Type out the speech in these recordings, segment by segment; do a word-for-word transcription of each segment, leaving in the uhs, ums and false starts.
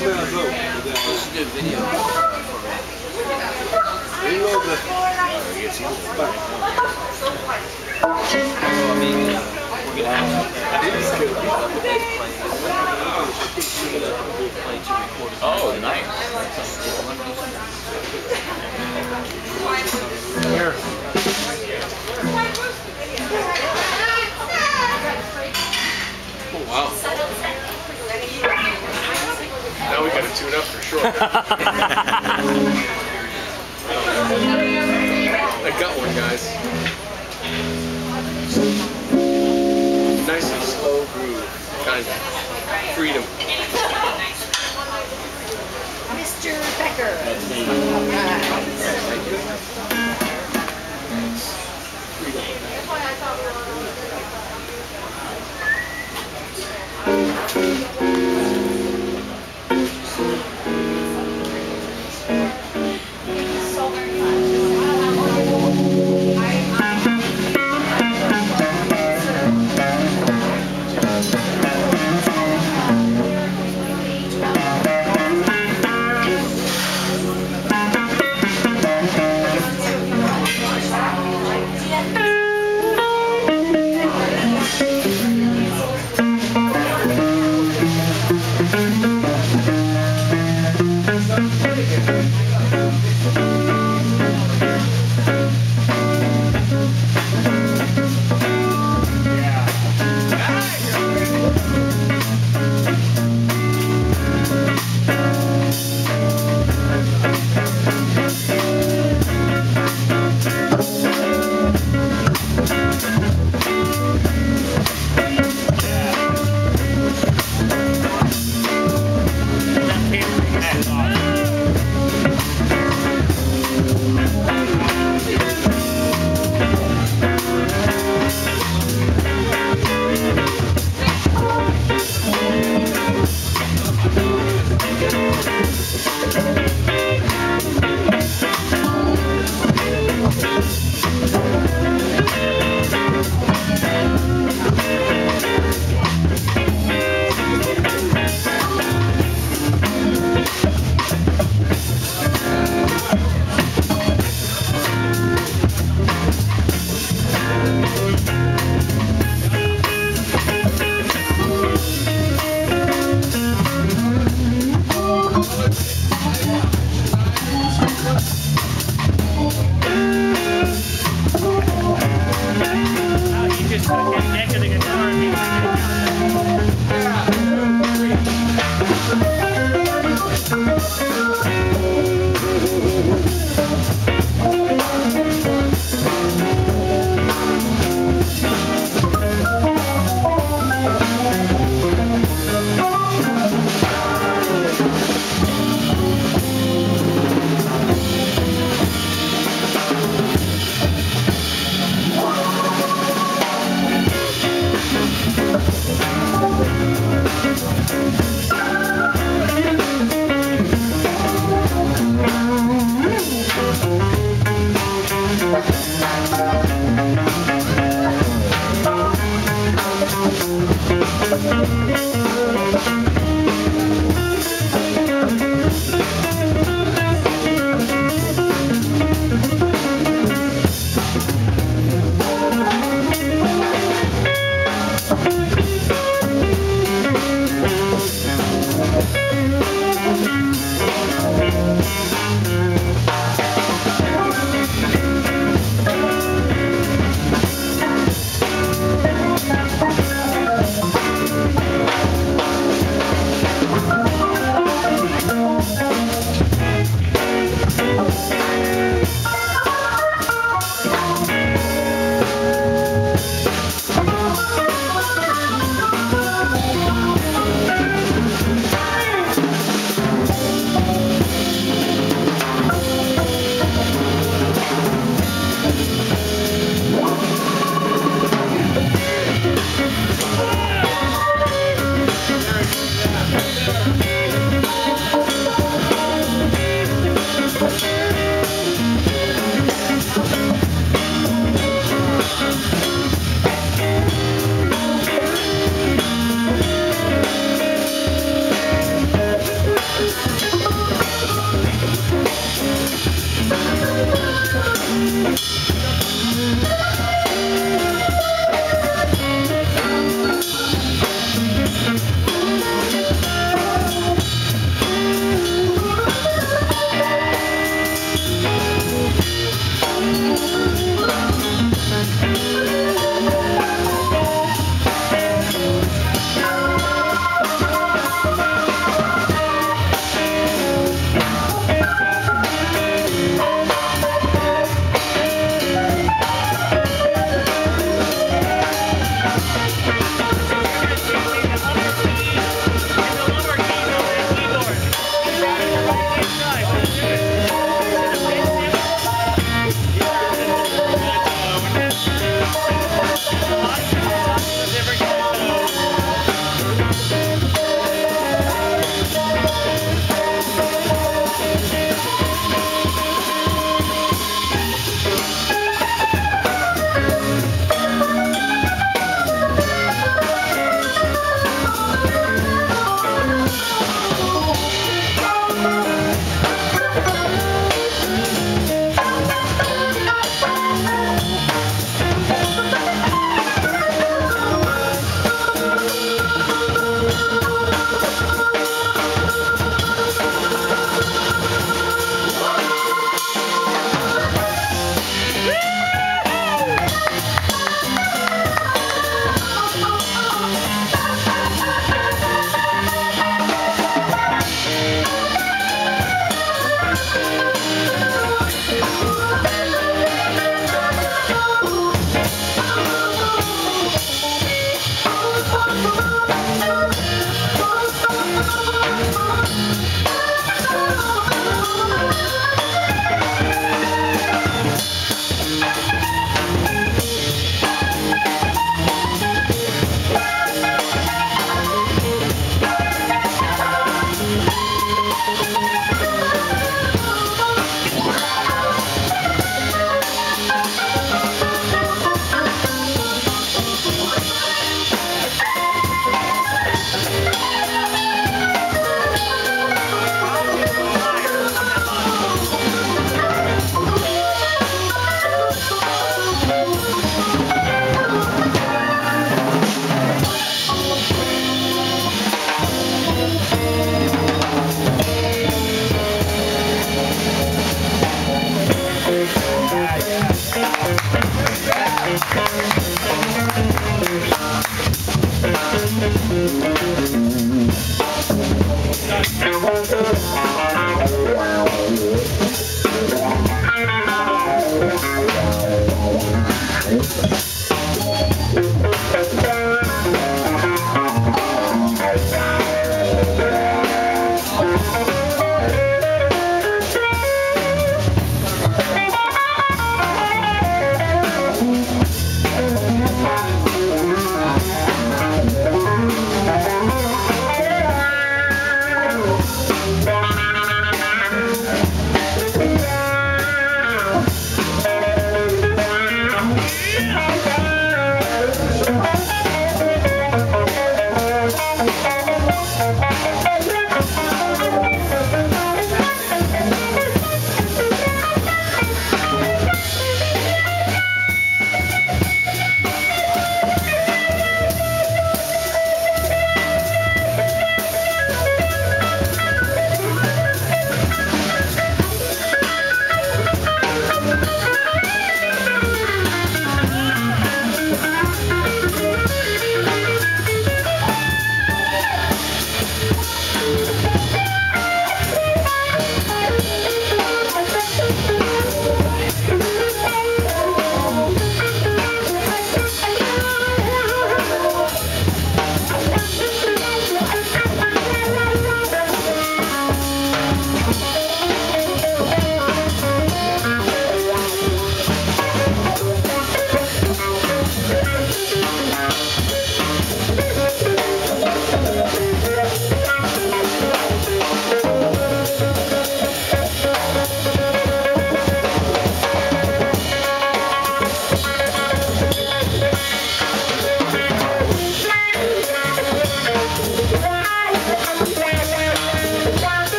should do a video. Oh, nice. Here. Oh, wow. Now we gotta tune up for sure. I got one, guys. Nice and slow groove. Kind of freedom. Mister Becker. Freedom.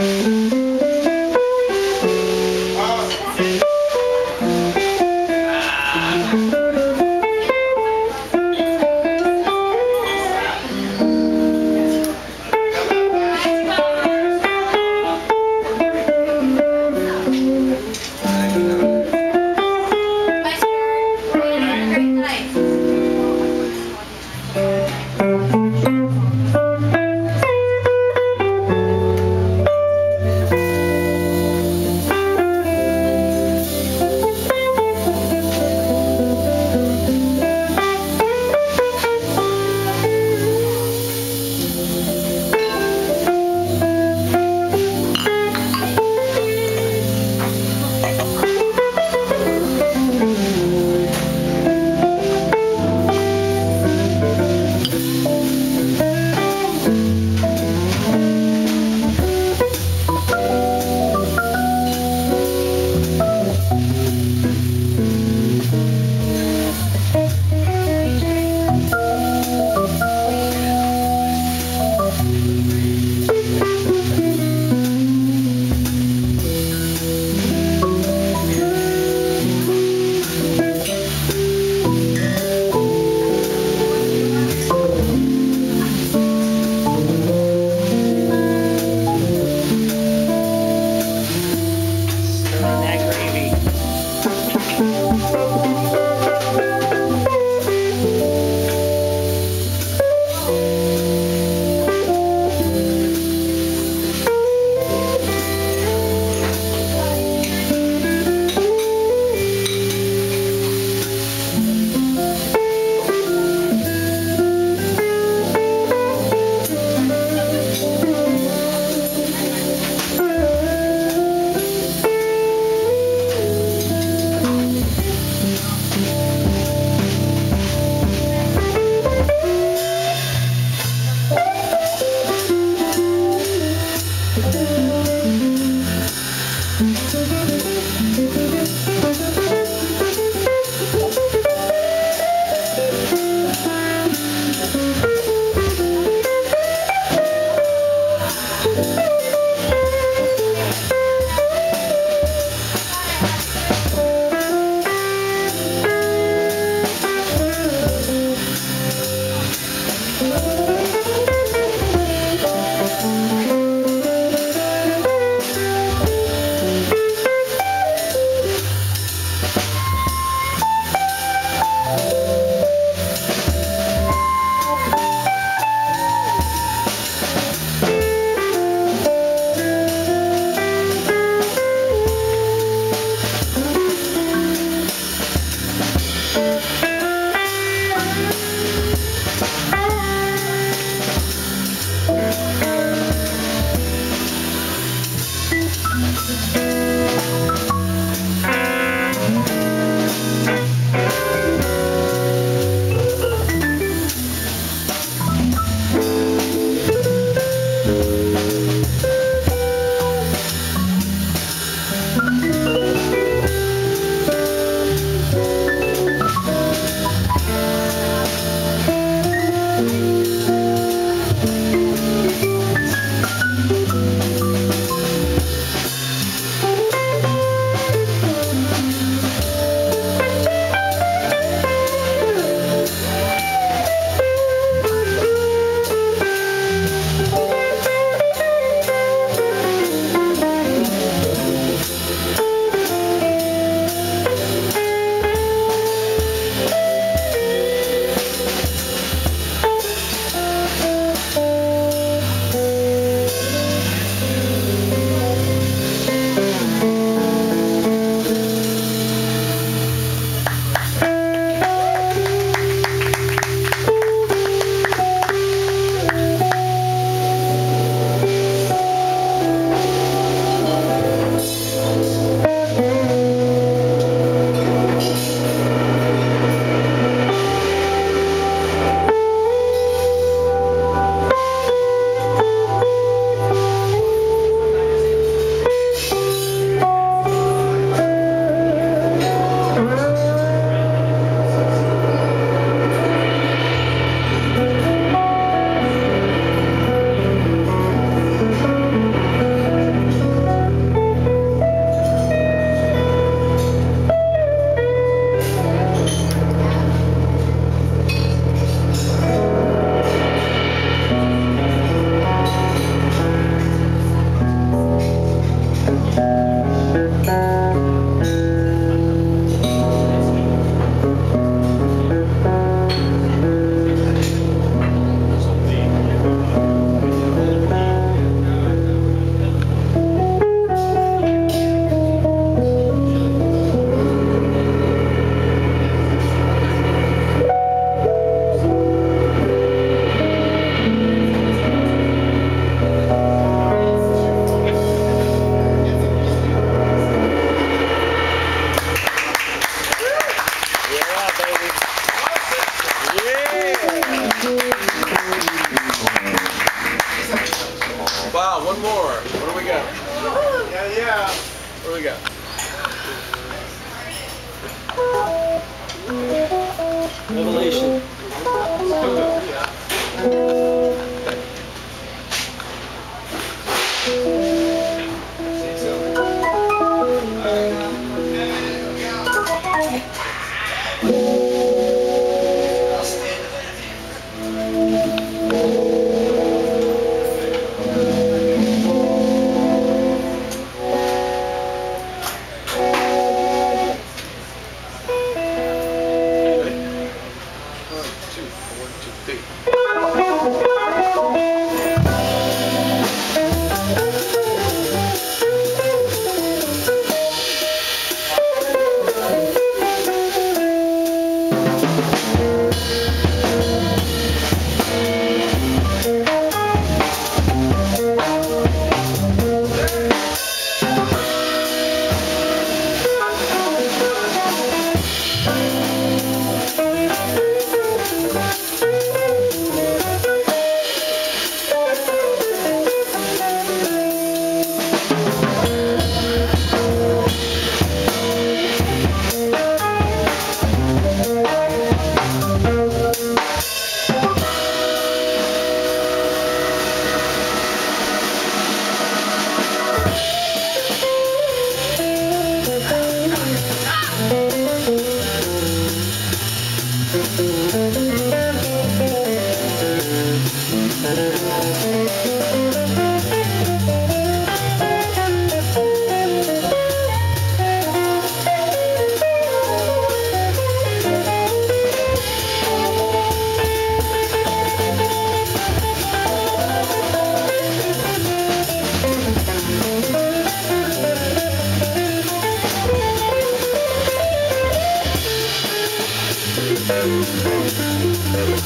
Thank you. Where we go? Yeah, yeah. Where we go? Revelation. We'll be right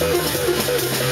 back.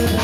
We'll see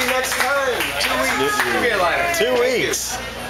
you next time. Two weeks. Give me a lighter. Two weeks.